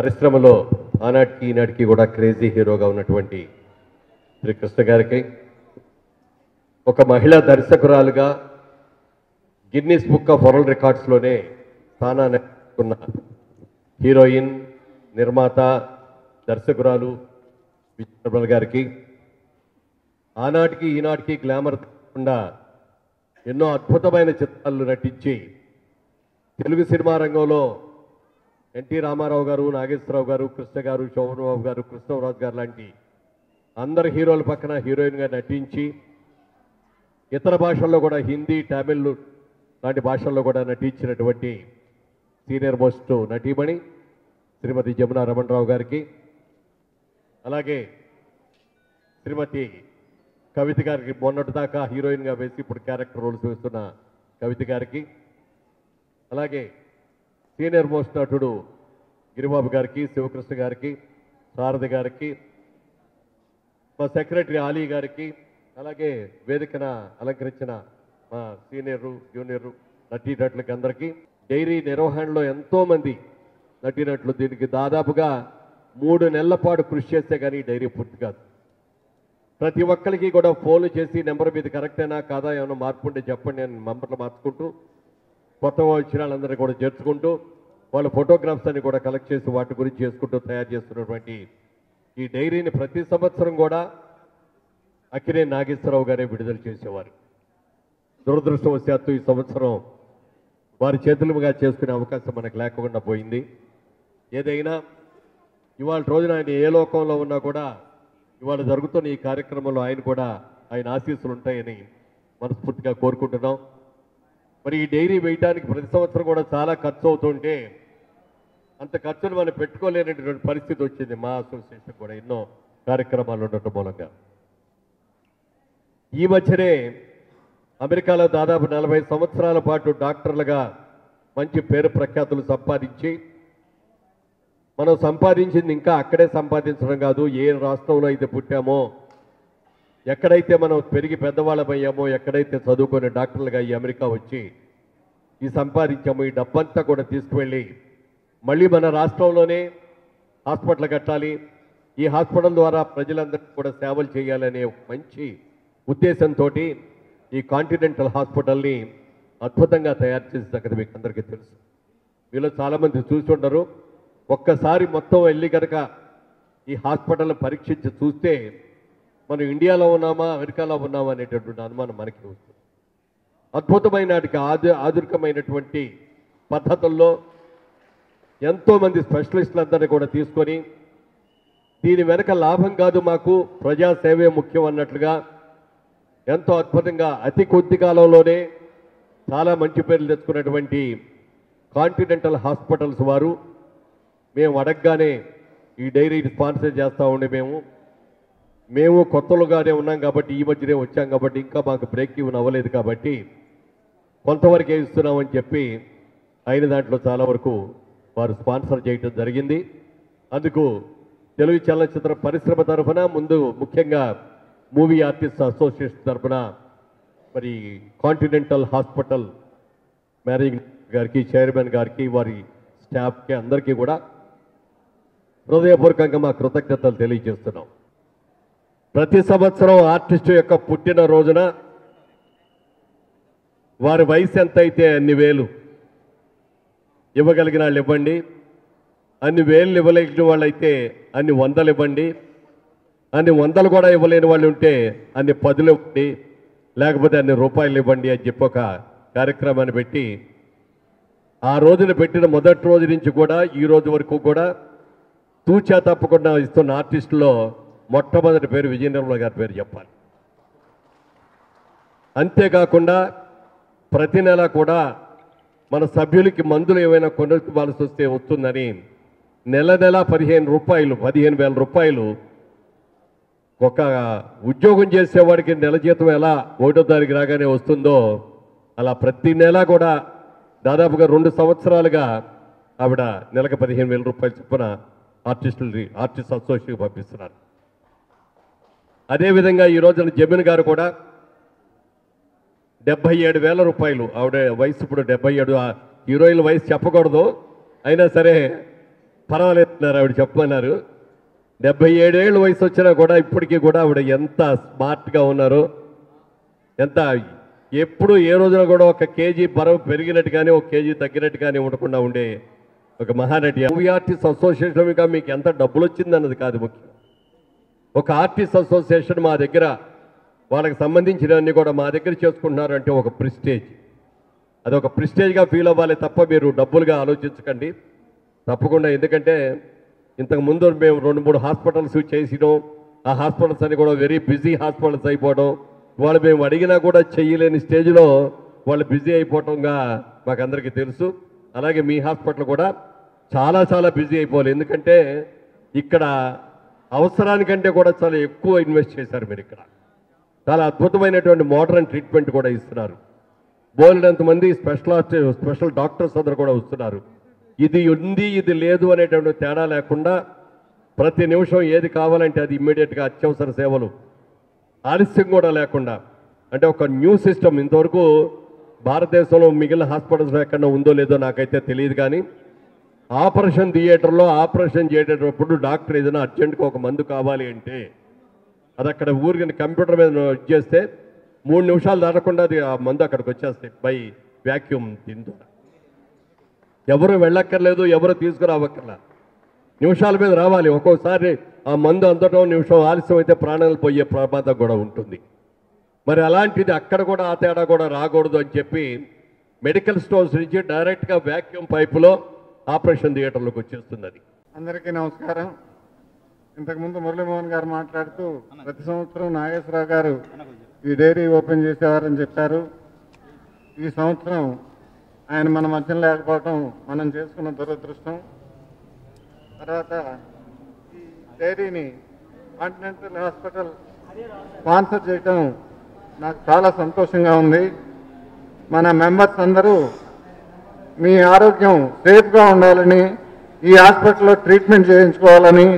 పరిశ్రమలో ఆనాటికి ఈనాటికి కూడా క్రేజీ హీరోగా ఉన్నటువంటి శ్రీ కృష్ణ గారికి, ఒక మహిళా దర్శకురాలుగా గిన్నీస్ బుక్ ఆఫ్ వరల్డ్ రికార్డ్స్లోనే స్థానాన్ని హీరోయిన్, నిర్మాత, దర్శకురాలు విజయప్రభ గారికి ఆనాటికి ఈనాటికి గ్లామర్ తప్పకుండా ఎన్నో అద్భుతమైన చిత్రాలు నటించి తెలుగు సినిమా రంగంలో ఎన్టీ రామారావు గారు, నాగేశ్వరరావు గారు, కృష్ణ గారు, శోభనబాబు గారు, కృష్ణరాజు గారు లాంటి అందరు హీరోల పక్కన హీరోయిన్గా నటించి ఇతర భాషల్లో కూడా హిందీ, తమిళ్ లాంటి భాషల్లో కూడా నటించినటువంటి సీనియర్ మోస్ట్ నటీమణి శ్రీమతి జమున రమణరావు గారికి, అలాగే శ్రీమతి కవిత గారికి, మొన్నటిదాకా హీరోయిన్గా వేసి ఇప్పుడు క్యారెక్టర్ రోల్స్ వేస్తున్న కవిత గారికి, అలాగే సీనియర్ మోస్ట్ నటుడు గిరిబాబు గారికి, శివకృష్ణ గారికి, శారద గారికి, మా సెక్రటరీ ఆలీ గారికి, అలాగే వేదికన అలంకరించిన మా సీనియరు, జూనియరు నటీనటులకి అందరికీ, డైరీ నిర్వహణలో ఎంతోమంది నటీనటులు, దీనికి దాదాపుగా 3 నెలల పాటు కృషి చేస్తే కానీ డైరీ పూర్తి కాదు. ప్రతి ఒక్కరికి కూడా ఫోన్లు చేసి నెంబర్ మీద కరెక్టేనా కాదా, ఏమైనా మార్పు ఉంటే చెప్పండి అని మెంబర్లు మార్చుకుంటూ, కొత్తగా వచ్చిన వాళ్ళందరినీ కూడా చేర్చుకుంటూ, వాళ్ళ ఫోటోగ్రాఫ్స్ అన్ని కూడా కలెక్ట్ చేసి వాటి గురించి చేసుకుంటూ తయారు చేస్తున్నటువంటి ఈ డైరీని ప్రతి సంవత్సరం కూడా అక్కినే నాగేశ్వరరావు గారే విడుదల చేసేవారు. దురదృష్టవశాత్తు ఈ సంవత్సరం వారి చేతులుగా చేసుకునే అవకాశం మనకు లేకుండా పోయింది. ఏదైనా ఇవాళ రోజున ఆయన ఏ లోకంలో ఉన్నా కూడా ఇవాళ జరుగుతున్న ఈ కార్యక్రమంలో ఆయన కూడా ఆయన ఆశీస్సులు ఉంటాయని మనస్ఫూర్తిగా కోరుకుంటున్నాం. మరి ఈ డైరీ వేయడానికి ప్రతి సంవత్సరం కూడా చాలా ఖర్చు అవుతుంటే అంత ఖర్చును మనం పెట్టుకోలేనటువంటి పరిస్థితి వచ్చింది. మా అసోసియేషన్ కూడా ఎన్నో కార్యక్రమాలు ఉండటం మూలంగా ఈ మధ్యనే అమెరికాలో దాదాపు 40 సంవత్సరాల పాటు డాక్టర్లుగా మంచి పేరు ప్రఖ్యాతులు సంపాదించి, మనం సంపాదించింది ఇంకా అక్కడే సంపాదించడం కాదు, ఏ రాష్ట్రంలో అయితే పుట్టామో, ఎక్కడైతే మనం పెరిగి పెద్దవాళ్ళమయ్యామో, ఎక్కడైతే చదువుకునే డాక్టర్లుగా ఈ అమెరికా వచ్చి ఈ సంపాదించామో, ఈ డబ్బంతా కూడా తీసుకువెళ్ళి మళ్ళీ మన రాష్ట్రంలోనే హాస్పిటల్ కట్టాలి, ఈ హాస్పిటల్ ద్వారా ప్రజలందరికీ కూడా సేవలు చేయాలనే మంచి ఉద్దేశంతో ఈ కాంటినెంటల్ హాస్పిటల్ని అద్భుతంగా తయారు చేసేదాకా మీకు అందరికీ తెలుసు. మీలో చాలామంది చూస్తుంటారు. ఒక్కసారి మొత్తం వెళ్ళి కనుక ఈ హాస్పిటల్ని పరీక్షించి చూస్తే మనం ఇండియాలో ఉన్నామా అమెరికాలో ఉన్నామా అనేటటువంటి అనుమానం మనకి వస్తుంది. అద్భుతమైన ఆధునికమైనటువంటి పద్ధతుల్లో ఎంతోమంది స్పెషలిస్టులందరినీ కూడా తీసుకొని, దీని వెనక లాభం కాదు మాకు, ప్రజాసేవే ముఖ్యం అన్నట్లుగా ఎంతో అద్భుతంగా అతి కొద్ది కాలంలోనే చాలా మంచి పేర్లు తెచ్చుకున్నటువంటి కాంటినెంటల్ హాస్పిటల్స్ వారు, మేము అడగగానే ఈ డైరీని స్పాన్సర్ చేస్తూ ఉండే, మేము కొత్తలుగానే ఉన్నాం కాబట్టి, ఈ మధ్యనే వచ్చాం కాబట్టి, ఇంకా మాకు బ్రేక్ ఈవెన్ అవ్వలేదు కాబట్టి కొంతవరకే ఇస్తున్నామని చెప్పి అయిన దాంట్లో చాలా వరకు వారు స్పాన్సర్ చేయడం జరిగింది. అందుకు తెలుగు చలనచిత్ర పరిశ్రమ తరఫున, ముందు ముఖ్యంగా మూవీ ఆర్టిస్ట్ అసోసియేషన్ తరఫున మరి కాంటినెంటల్ హాస్పిటల్ మేనేజింగ్ గారికి, చైర్మన్ గారికి, వారి స్టాఫ్కి అందరికీ కూడా హృదయపూర్వకంగా మా కృతజ్ఞతలు తెలియజేస్తున్నాం. ప్రతి సంవత్సరం ఆర్టిస్టు యొక్క పుట్టినరోజున వారి వయసు ఎంత అయితే అన్ని వేలు ఇవ్వగలిగిన వాళ్ళు ఇవ్వండి, అన్ని వేలు ఇవ్వగలిగిన వాళ్ళైతే అన్ని వందలు ఇవ్వండి, అన్ని వందలు కూడా ఇవ్వలేని వాళ్ళు ఉంటే అన్ని పదులు ఇవ్వండి, లేకపోతే అన్ని రూపాయలు ఇవ్వండి అని చెప్పి ఒక కార్యక్రమాన్ని పెట్టి, ఆ రోజున పెట్టిన మొదటి రోజు నుంచి కూడా ఈ రోజు వరకు కూడా తూచా తప్పకుండా ఇస్తున్న ఆర్టిస్టులో మొట్టమొదటి పేరు విజయనిర్మల గారి పేరు చెప్పాలి. అంతేకాకుండా ప్రతి నెల కూడా మన సభ్యులకి మందులు ఏమైనా కొనుక్కోవాల్సి వస్తే వస్తుందని నెల నెల 15,000 రూపాయలు ఒక ఉద్యోగం చేసేవాడికి నెల జీతం ఎలా 1వ తారీఖు రాగానే వస్తుందో, అలా ప్రతి నెల కూడా దాదాపుగా 2 సంవత్సరాలుగా ఆవిడ నెలకు 15,000 రూపాయలు చొప్పున ఆర్టిస్ట్ అసోసియేషన్కి పంపిస్తున్నారు. అదేవిధంగా ఈ రోజున జమీన్ గారు కూడా 77,000 రూపాయలు, ఆవిడ వయసు ఇప్పుడు 77, హీరోయిన్ వయసు చెప్పకూడదు అయినా సరే పర్వాలేదన్నారు ఆవిడ చెప్పన్నారు 77 ఏళ్ల వయసు వచ్చినా కూడా ఇప్పటికీ కూడా ఆవిడ ఎంత స్మార్ట్ గా ఉన్నారు ఎంత ఎప్పుడు ఏ రోజున కూడా ఒక కేజీ బరువు పెరిగినట్టు గాని ఒక కేజీ తగ్గినట్టు గాని ఉండకుండా ఉండే ఒక మహానటి మూవీ ఆర్టిస్ట్ అసోసియేషన్ మీకు ఎంత డబ్బులు వచ్చింది అన్నది కాదు ముఖ్యం ఒక ఆర్టిస్ట్ అసోసియేషన్ మా దగ్గర వాళ్ళకి సంబంధించినన్ని కూడా మా దగ్గర చేసుకుంటున్నారు అంటే ఒక ప్రెస్టేజ్ అది ఒక ప్రెస్టేజ్ గా ఫీల్ అవ్వాలి తప్ప మీరు డబ్బులుగా ఆలోచించకండి తప్పకుండా ఎందుకంటే ఇంతకు ముందు మేము 2-3 హాస్పిటల్స్ చేసినాం ఆ హాస్పిటల్స్ అన్ని కూడా వెరీ బిజీ హాస్పిటల్స్ అయిపోవడం వాళ్ళు మేము అడిగినా కూడా చేయలేని స్టేజ్లో వాళ్ళు బిజీ అయిపోవటంగా మాకందరికీ తెలుసు అలాగే మీ హాస్పిటల్ కూడా చాలా చాలా బిజీ అయిపోవాలి ఎందుకంటే ఇక్కడ అవసరానికంటే కూడా చాలా ఎక్కువ ఇన్వెస్ట్ చేశారు మీరు ఇక్కడ చాలా అద్భుతమైనటువంటి మోడర్న్ ట్రీట్మెంట్ కూడా ఇస్తున్నారు బోలెడంతమంది స్పెషల్ డాక్టర్స్ అందరూ కూడా వస్తున్నారు ఇది ఉంది ఇది లేదు అనేటువంటి తేడా లేకుండా ప్రతి నిమిషం ఏది కావాలంటే అది ఇమ్మీడియట్గా అత్యవసర సేవలు ఆలస్యం కూడా లేకుండా అంటే ఒక న్యూ సిస్టమ్ ఇంతవరకు భారతదేశంలో మిగిలిన హాస్పిటల్స్ ఎక్కడో ఉందో లేదో నాకైతే తెలియదు కానీ ఆపరేషన్ థియేటర్లో ఆపరేషన్ చేసేటప్పుడు డాక్టర్ ఏదైనా అర్జెంట్గా ఒక మందు కావాలి అంటే అది అక్కడ ఊరికి కంప్యూటర్ మీద నొక్కి చేస్తే 3 నిమిషాలు దాటకుండా అది ఆ మందు అక్కడికి వచ్చేస్తాయి బై వ్యాక్యూమ్ దీని ద్వారా ఎవరు వెళ్ళక్కర్లేదు ఎవరు తీసుకురావక్కర్లా నిమిషాల మీద రావాలి ఒక్కోసారి ఆ మందు అందటం నిమిషం ఆలస్యం అయితే ప్రాణాలు పోయే ప్రమాదం కూడా ఉంటుంది మరి అలాంటిది అక్కడ కూడా ఆ తేడా కూడా రాకూడదు అని చెప్పి మెడికల్ స్టోర్స్ నుంచి డైరెక్ట్గా వ్యాక్యూమ్ పైపులో ఆపరేషన్ థియేటర్లోకి వచ్చేస్తున్నది అందరికీ నమస్కారం ఇంతకుముందు మురళీమోహన్ గారు మాట్లాడుతూ ప్రతి సంవత్సరం నాగేశ్వరరావు గారు ఈ డైరీ ఓపెన్ చేసేవారని చెప్పారు ఈ సంవత్సరం ఆయన మన మధ్యం లేకపోవడం మనం చేసుకున్న దురదృష్టం తర్వాత ఈ డైరీని కాంటినెంటల్ హాస్పిటల్ స్పాన్సర్ చేయడం నాకు చాలా సంతోషంగా ఉంది మన మెంబర్స్ అందరూ మీ ఆరోగ్యం సేఫ్గా ఉండాలని ఈ హాస్పిటల్లో ట్రీట్మెంట్ చేయించుకోవాలని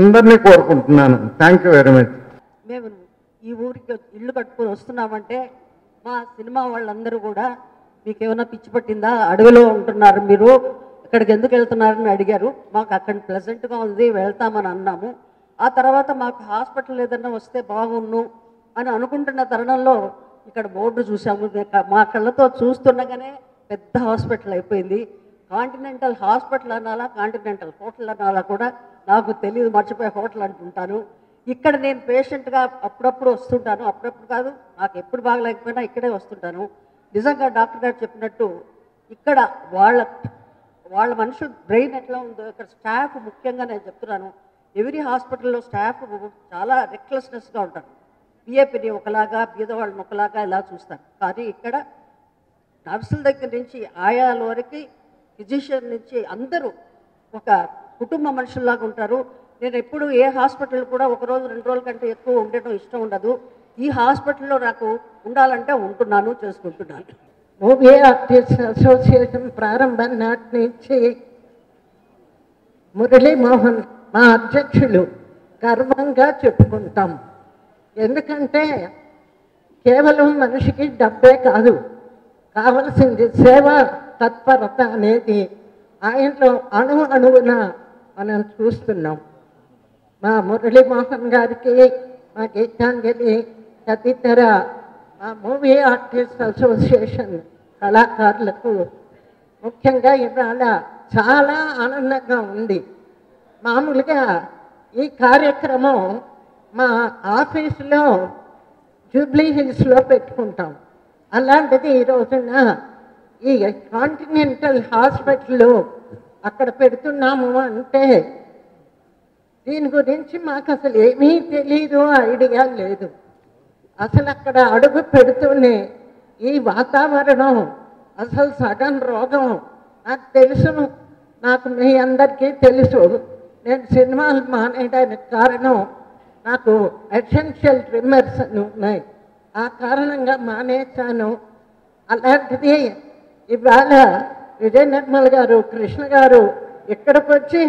అందరినీ కోరుకుంటున్నాను థ్యాంక్ యూ వెరీ మచ్ మేము ఈ ఊరికి ఇల్లు కట్టుకుని వస్తున్నామంటే మా సినిమా వాళ్ళందరూ కూడా మీకేమైనా పిచ్చి పట్టిందా అడవిలో ఉంటున్నారు మీరు ఇక్కడికి ఎందుకు వెళ్తున్నారని అడిగారు మాకు అక్కడ ప్లెజెంట్గా ఉంది వెళ్తామని అన్నాము ఆ తర్వాత మాకు హాస్పిటల్ ఏదన్నా వస్తే బాగుండు అని అనుకుంటున్న తరుణంలో ఇక్కడ బోర్డు చూసాము మా కళ్ళతో చూస్తుండగానే పెద్ద హాస్పిటల్ అయిపోయింది కాంటినెంటల్ హాస్పిటల్ అనాలా కాంటినెంటల్ హోటల్ అనాలా కూడా నాకు తెలియదు మర్చిపోయి హోటల్ అంటుంటాను ఇక్కడ నేను పేషెంట్గా అప్పుడప్పుడు వస్తుంటాను అప్పుడప్పుడు కాదు నాకు ఎప్పుడు బాగలేకపోయినా ఇక్కడే వస్తుంటాను నిజంగా డాక్టర్ గారు చెప్పినట్టు ఇక్కడ వాళ్ళ మనుషులు బ్రెయిన్ ఎట్లా ఉందో ఇక్కడ స్టాఫ్ ముఖ్యంగా నేను చెప్తున్నాను ఎవరీ హాస్పిటల్లో స్టాఫ్ చాలా రెక్లెస్నెస్గా ఉంటారు పిఏపిని ఒకలాగా బీదవాళ్ళని ఒకలాగా ఇలా చూస్తారు కానీ ఇక్కడ నర్సుల దగ్గర నుంచి ఆయాల వరకు ఫిజిషియన్ నుంచి అందరూ ఒక కుటుంబ మనుషుల్లాగా ఉంటారు నేను ఎప్పుడు ఏ హాస్పిటల్ కూడా ఒక రోజు 2 రోజుల కంటే ఎక్కువ ఉండటం ఇష్టం ఉండదు ఈ హాస్పిటల్లో నాకు ఉండాలంటే ఉంటున్నాను చేసుకుంటున్నాను మూవీ ఆర్టిస్ట్ అసోసియేషన్ ప్రారంభం నాటి నుంచి మురళీమోహన్ మా అధ్యక్షులు గర్వంగా చెప్పుకుంటాం ఎందుకంటే కేవలం మనిషికి డబ్బే కాదు కావలసింది సేవ తత్పరత అనేది ఆయనలో అణువు అణువున మనం చూస్తున్నాం మా మురళీమోహన్ గారికి మా గీతాంజలి తదితర మా మూవీ ఆర్టిస్ట్ అసోసియేషన్ కళాకారులకు ముఖ్యంగా ఇవాళ చాలా ఆనందంగా ఉంది మామూలుగా ఈ కార్యక్రమం మా ఆఫీసులో జూబ్లీ హిల్స్లో పెట్టుకుంటాం అలాంటిది ఈ రోజున ఈ కాంటినెంటల్ హాస్పిటల్లో అక్కడ పెడుతున్నాము అంటే దీని గురించి మాకు అసలు ఏమీ తెలీదు ఐడియా లేదు అసలు అక్కడ అడుగు పెడుతూనే ఈ వాతావరణం అసలు సగం రోగం నాకు తెలుసు నాకు మీ అందరికీ తెలుసు నేను సినిమాలు మానేయడానికి కారణం నాకు ఎసెన్షియల్ ట్రిమ్మర్స్ అని ఉన్నాయి ఆ కారణంగా మానేశాను అలాంటిది ఇవాళ విజయ నిర్మల్ గారు కృష్ణ గారు ఇక్కడికి వచ్చి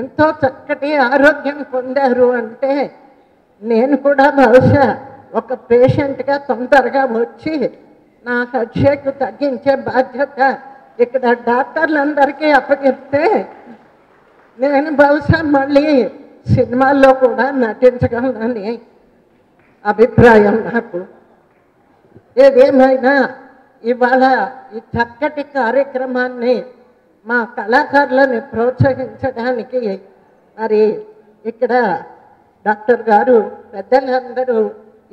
ఎంతో చక్కటి ఆరోగ్యం పొందారు అంటే నేను కూడా బహుశా ఒక పేషెంట్గా తొందరగా వచ్చి నా హెడ్షేక్ తగ్గించే బాధ్యత ఇక్కడ డాక్టర్లందరికీ అప్పగిస్తే నేను బహుశా మళ్ళీ సినిమాల్లో కూడా నటించగలనని అభిప్రాయం నాకు. ఏదేమైనా ఇవాళ ఈ చక్కటి కార్యక్రమాన్ని మా కళాకారులను ప్రోత్సహించడానికి మరి ఇక్కడ డాక్టర్ గారు పెద్దలందరూ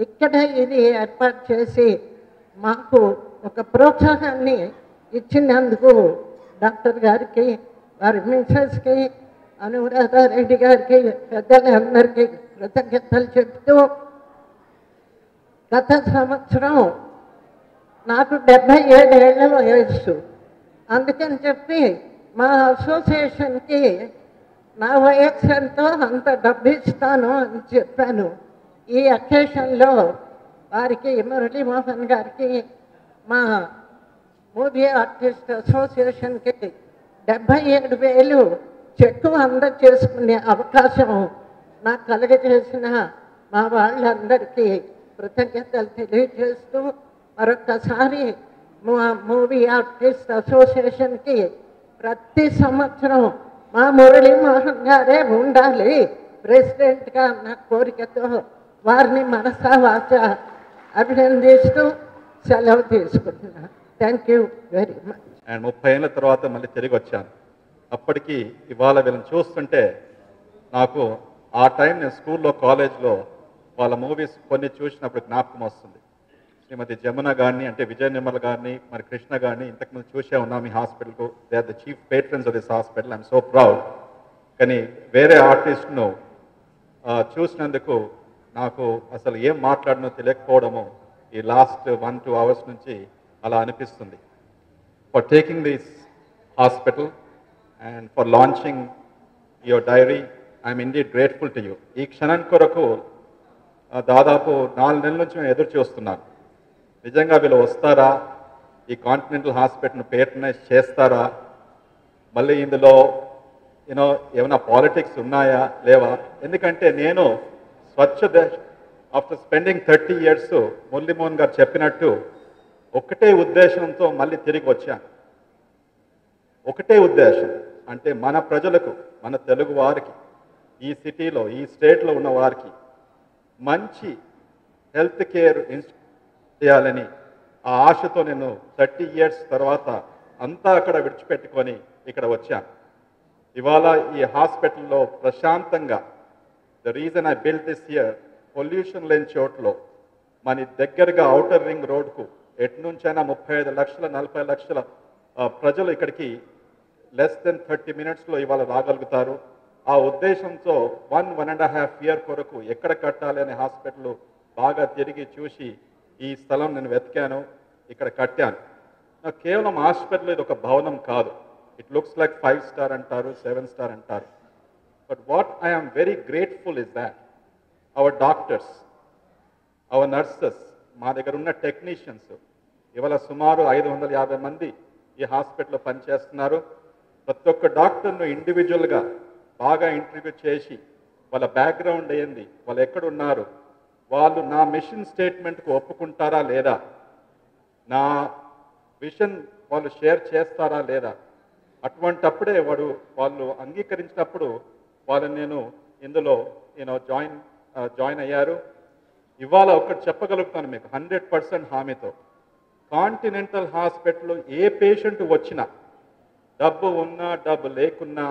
ఇక్కడే ఇది ఏర్పాటు చేసి మాకు ఒక ప్రోత్సాహాన్ని ఇచ్చినందుకు డాక్టర్ గారికి, వారి మిస్సెస్కి, అనురాధారెడ్డి గారికి, పెద్దలందరికీ కృతజ్ఞతలు చెప్తూ, గత సంవత్సరం నాకు 77 ఏళ్ల వయస్సు, అందుకని చెప్పి మా అసోసియేషన్కి నా వయస్సు ఎంతో అంత డబ్బు ఇస్తాను అని చెప్పాను. ఈ అకేషన్లో వారికి, మురళీమోహన్ గారికి, మా మూవీ ఆర్టిస్ట్ అసోసియేషన్కి 77,000 చెక్కు అందజేసుకునే అవకాశం నాకు కలగజేసిన మా వాళ్ళందరికీ కృతజ్ఞతలు తెలియజేస్తూ, మరొక్కసారి మా మూవీ ఆర్టిస్ట్ అసోసియేషన్కి ప్రతి సంవత్సరం మా మురళీమోహన్ గారే ఉండాలి ప్రెసిడెంట్గా నా కోరికతో వారిని మనసా వాచ అభినందిస్తూ సెలవు తీసుకుంటున్నాను. Thank you very much. And 30 ఏళ్ళ తర్వాత మళ్ళీ తిరిగి వచ్చాను. అప్పటికి ఇవాళ వీళ్ళని చూస్తుంటే నాకు ఆ టైం నేను స్కూల్లో, కాలేజ్లో వాళ్ళ మూవీస్ కొన్ని చూసినప్పుడు జ్ఞాపకం వస్తుంది. శ్రీమతి జమున గారిని, అంటే విజయ నిర్మల్ గారిని, మరి కృష్ణ గారిని ఇంతకుముందు చూసే ఉన్నాం ఈ హాస్పిటల్కు. They are the chief patrons of this hospital, I'm so proud. కానీ వేరే ఆర్టిస్ట్ను చూసినందుకు నాకు అసలు ఏం మాట్లాడనో తెలియకపోవడము ఈ లాస్ట్ 1-2 అవర్స్ నుంచి అలా అనిపిస్తుంది. For taking this hospital and for launching your diary, I am indeed grateful to you. ఈ క్షణం కొరకు దాదాపు 4 నెలల నుంచి నేను ఎదురు చూస్తున్నాను. నిజంగా వీళ్ళు వస్తారా, ఈ కాంటినెంటల్ హాస్పిటల్ను పేటర్నైజ్ చేస్తారా, మళ్ళీ ఇందులో ఏమైనా పాలిటిక్స్ ఉన్నాయా లేవా? ఎందుకంటే నేను స్వచ్ఛ ఆఫ్టర్ స్పెండింగ్ 30 years మురళీమోహన్ గారు చెప్పినట్టు ఒకటే ఉద్దేశంతో మళ్ళీ తిరిగి వచ్చాను. ఒకటే ఉద్దేశం అంటే మన ప్రజలకు, మన తెలుగు వారికి, ఈ సిటీలో, ఈ స్టేట్లో ఉన్న వారికి మంచి హెల్త్ కేర్ ఇన్స్టిట్యూట్ చేయాలని ఆ ఆశతో నేను 30 years తర్వాత అంతా అక్కడ విడిచిపెట్టుకొని ఇక్కడ వచ్చాను. ఇవాళ ఈ హాస్పిటల్లో ప్రశాంతంగా, the reason I built this year, pollution లేని చోట్లో మన దగ్గరగా ఔటర్ రింగ్ రోడ్కు ఎటు నుంచైనా 35 లక్షల 40 లక్షల ప్రజలు ఇక్కడికి less than 30 minutes ఇవాళ రాగలుగుతారు. ఆ ఉద్దేశంతో 1-1.5 years కొరకు ఎక్కడ కట్టాలి అనే హాస్పిటల్ బాగా తిరిగి చూసి ఈ స్థలం నేను వెతికాను, ఇక్కడ కట్టాను. నాకు కేవలం హాస్పిటల్ ఇది ఒక భవనం కాదు. ఇట్ లుక్స్ లైక్ 5-star అంటారు, 7-star అంటారు. But what I am very grateful is that our doctors, our nurses, మా దగ్గర ఉన్న టెక్నీషియన్స్, ఇవాళ సుమారు 550 మంది ఈ హాస్పిటల్లో పనిచేస్తున్నారు. ప్రతి ఒక్క డాక్టర్ను ఇండివిజువల్గా బాగా ఇంటర్వ్యూ చేసి వాళ్ళ బ్యాక్గ్రౌండ్ ఏంది, వాళ్ళు ఎక్కడున్నారు, వాళ్ళు నా మిషన్ స్టేట్మెంట్కు ఒప్పుకుంటారా లేదా, నా విషన్ వాళ్ళు షేర్ చేస్తారా లేదా, అటువంటప్పుడే వాళ్ళు అంగీకరించినప్పుడు వాళ్ళని నేను ఇందులో జాయిన్ అయ్యారు. ఇవాళ ఒకటి చెప్పగలుగుతాను మీకు 100% హామీతో, కాంటినెంటల్ హాస్పిటల్లో ఏ పేషెంట్ వచ్చినా, డబ్బు ఉన్నా డబ్బు లేకున్నా,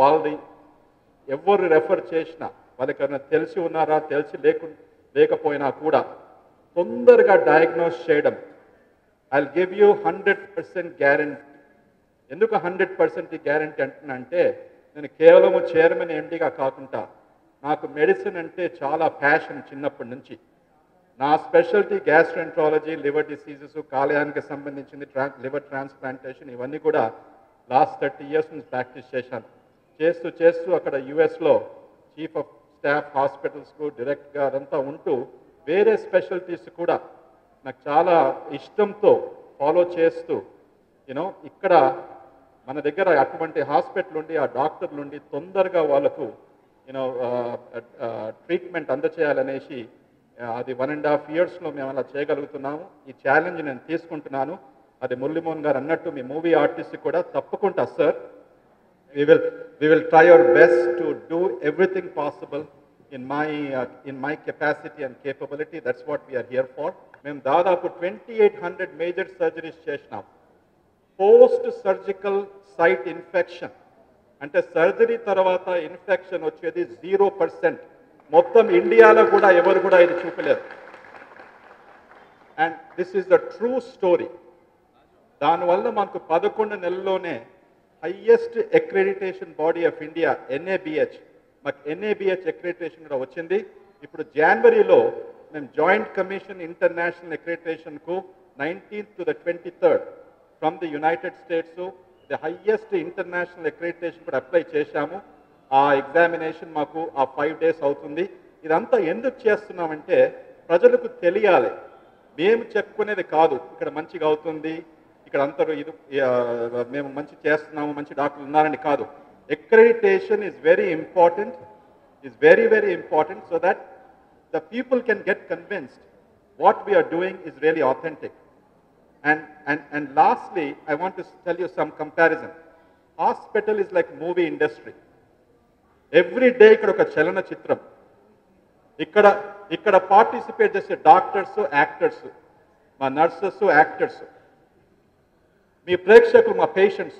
వాళ్ళది ఎవరు రెఫర్ చేసినా, వాళ్ళకి ఎవరైనా తెలిసి ఉన్నారా, తెలిసి లేకపోయినా కూడా తొందరగా డయాగ్నోస్ చేయడం, I will give you 100% guarantee. ఎందుకు 100% గ్యారంటీ అంటున్నా అంటే, నేను కేవలం చైర్మన్ ఎండిగా కాకుండా నాకు మెడిసిన్ అంటే చాలా ప్యాషన్ చిన్నప్పటి నుంచి. నా స్పెషాలిటీ గ్యాస్ట్రోఎంట్రాలజీ, లివర్ డిసీజెస్, కాలేయానికి సంబంధించింది, లివర్ ట్రాన్స్ప్లాంటేషన్, ఇవన్నీ కూడా లాస్ట్ 30 years నుంచి ప్రాక్టీస్ చేశాను. చేస్తూ అక్కడ యుఎస్లో చీఫ్ ఆఫ్ స్టాఫ్ హాస్పిటల్స్కు డైరెక్ట్గా అదంతా ఉంటూ వేరే స్పెషాలిటీస్ కూడా నాకు చాలా ఇష్టంతో ఫాలో చేస్తూ ఇక్కడ మన దగ్గర అటువంటి హాస్పిటల్ ఉండి ఆ డాక్టర్లు ఉండి తొందరగా వాళ్ళకు ట్రీట్మెంట్ అందచేయాలనేసి అది 1.5 years మేము అలా చేయగలుగుతున్నాము. ఈ ఛాలెంజ్ నేను తీసుకుంటున్నాను. అది మురళీమోహన్ గారు అన్నట్టు మీ మూవీ ఆర్టిస్ట్ కూడా తప్పకుండా sir we will try our best to do everything possible in my capacity and capability. That's what we are here for. Mem dadapu 2800 major surgeries chesnam. Post surgical site infection ante surgery tarvata infection vachedi 0%. Mottam India lo kuda evaru kuda idi chupaledu. And this is the true story. Dan valla manaku 11 nellone highest accreditation body of India, NABH. మాకు NABH accreditation కూడా వచ్చింది. ఇప్పుడు జనవరిలో మేము joint commission international అక్రిడిటేషన్కు 19 to the 23rd from the United states the highest international accreditation కూడా apply చేశాము. ఆ ఎగ్జామినేషన్ మాకు ఆ 5 days అవుతుంది. ఇదంతా ఎందుకు చేస్తున్నామంటే ప్రజలకు తెలియాలి, మేము చెప్పుకునేది కాదు. ఇక్కడ మంచిగా అవుతుంది, ఇక్కడ అందరూ ఇది మేము మంచి చేస్తున్నాము, మంచి డాక్టర్లు ఉన్నారని కాదు. Accreditation is very important, is very, very important, so that the people can get convinced what we are doing is really authentic. And lastly, I want to tell you some comparison. Hospital is like movie industry. Every day, ikkada oka chalana chitram. Ikkada participate chese doctors, actors, ma nurses, actors. Me prekshakulu, ma patients.